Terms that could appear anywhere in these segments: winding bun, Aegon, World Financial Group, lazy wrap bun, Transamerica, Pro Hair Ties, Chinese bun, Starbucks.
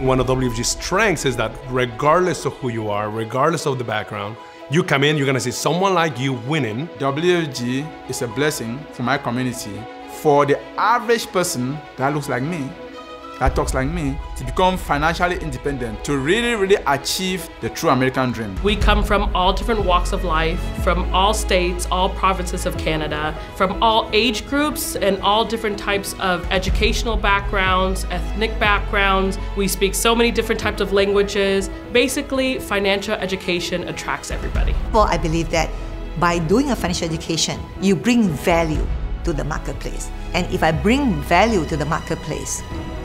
One of WFG's strengths is that regardless of who you are, regardless of the background, you come in, you're gonna see someone like you winning. WFG is a blessing for my community. For the average person that looks like me, that talks like me, to become financially independent, to really achieve the true American dream. We come from all different walks of life, from all states, all provinces of Canada, from all age groups and all different types of educational backgrounds, ethnic backgrounds. We speak so many different types of languages. Basically, financial education attracts everybody. Well, I believe that by doing a financial education, you bring value to the marketplace. And if I bring value to the marketplace,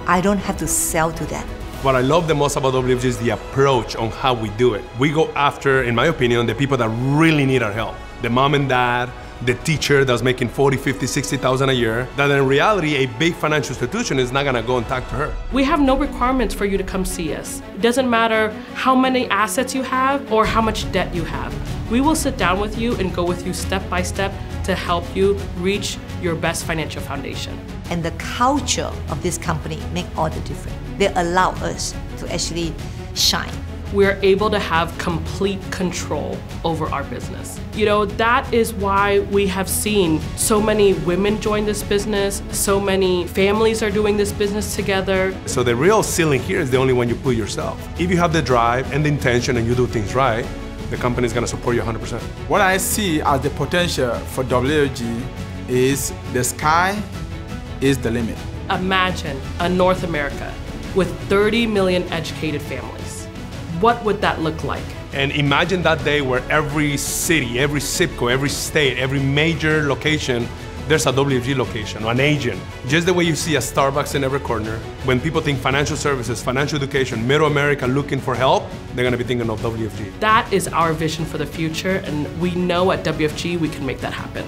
I don't have to sell to them. What I love the most about WFG is the approach on how we do it. We go after, in my opinion, the people that really need our help. The mom and dad, the teacher that's making 40, 50, 60,000 a year, that in reality, a big financial institution is not gonna go and talk to her. We have no requirements for you to come see us. It doesn't matter how many assets you have or how much debt you have. We will sit down with you and go with you step by step to help you reach your best financial foundation. And the culture of this company makes all the difference. They allow us to actually shine. We're able to have complete control over our business. You know, that is why we have seen so many women join this business, so many families are doing this business together. So the real ceiling here is the only one you put yourself. If you have the drive and the intention and you do things right, the company is going to support you 100%. What I see as the potential for WFG is the sky is the limit. Imagine a North America with 30 million educated families. What would that look like? And imagine that day where every city, every zip code, every state, every major location, there's a WFG location, an agent. Just the way you see a Starbucks in every corner, when people think financial services, financial education, middle America looking for help, they're gonna be thinking of WFG. That is our vision for the future, and we know at WFG we can make that happen.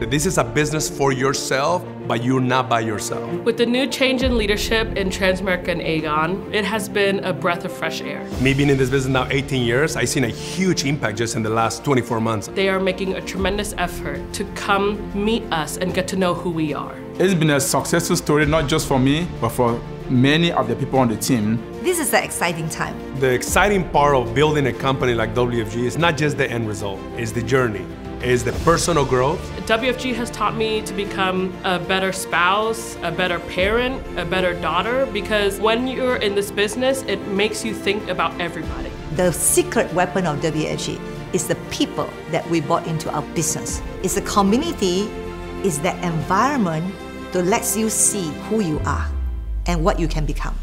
This is a business for yourself, but you're not by yourself. With the new change in leadership in Transamerica and Aegon, it has been a breath of fresh air. Me being in this business now 18 years, I've seen a huge impact just in the last 24 months. They are making a tremendous effort to come meet us and get to know who we are. It's been a successful story, not just for me, but for many of the people on the team. This is an exciting time. The exciting part of building a company like WFG is not just the end result, it's the journey. Is the personal growth. WFG has taught me to become a better spouse, a better parent, a better daughter, because when you're in this business, it makes you think about everybody. The secret weapon of WFG is the people that we brought into our business. It's the community, it's the environment that lets you see who you are and what you can become.